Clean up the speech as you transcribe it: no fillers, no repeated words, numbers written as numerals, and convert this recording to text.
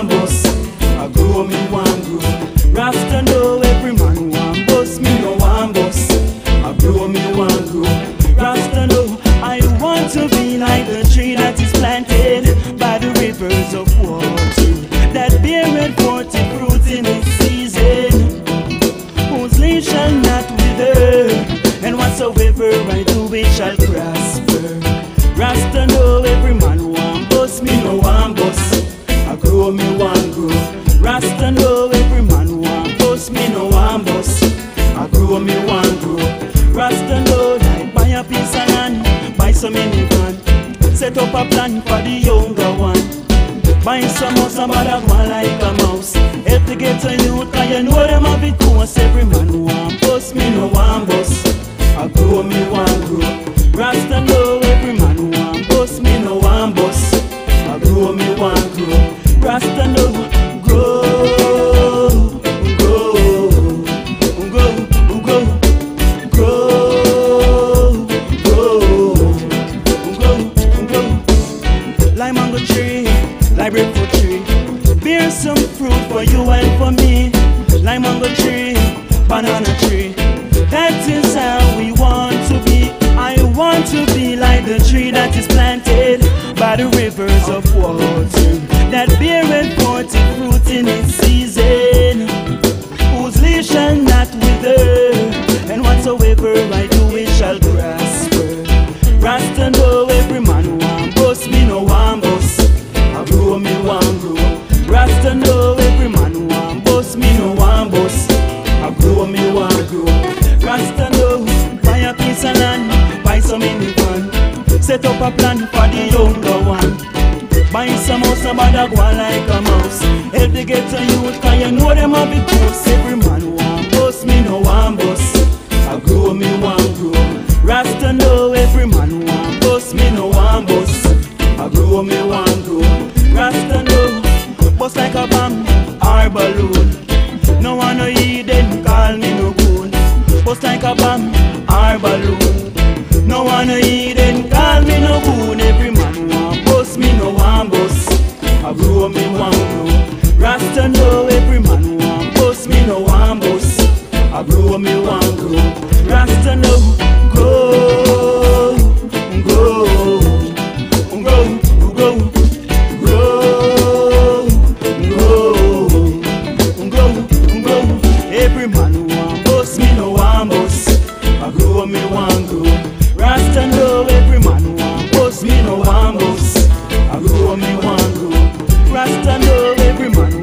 one boss, I grow me one groom. Rasta know every man one boss, me no one boss, I grow me one groom. Rasta know I want to be like the tree that is planted by the rivers of water, that beareth forth fruit in its season, whose leaf shall not wither, and whatsoever I do it shall prosper. Rasta know every man one boss, me no one boss, I grow me one groove. Rasta know every man one boss, me no one boss, I grow me one groove. Rasta know I buy a piece of land, buy some minivan, set up a plan for the younger one, buy some house and bother one like a mouse, help to get a youth cause you know them have it course. Every man one boss, me no one boss, I grow me one groove. Rasta know every man one boss, me no one boss, I grow me one groove. Rasta know, grow. Lime mango tree, lime grapefruit tree, bear some fruit for you and for me. Lime mango tree, banana tree, that is how we want to be. I want to be like the tree that is planted by the rivers of water, that beareth forth fruit in its season, whose leaf shall not wither, and whatsoever I do it shall prosper. Rasta know every man one boss, me no one boss, I grow me one grow. Rasta know every man one boss, me no one boss, I grow me one grow. Rasta know buy a piece of land, buy some in the van, set up a plan for the younger one, buy some house and bother go like a mouse, help the ghetto youth cause you know them a big boss. Every man one boss, me no one boss, I grow me one grow. Rasta know every man one boss, me no one boss, I grow me one grow. Rasta know boss like a bomb or balloon, no one no heed them call me no coon. Boss like a bomb or balloon, no one no heed them call me no coon. Every man one boss, me no one boss, I grow me one grow. Rasta know every man one boss, me no one boss, I grow me one grow. Rasta know grow, grow, grow, grow, grow, grow, grow. Every man one boss, me no one boss, I grow me one grow. Rasta know every man one boss, me no one boss, I grow me one grow. Rasta know every man.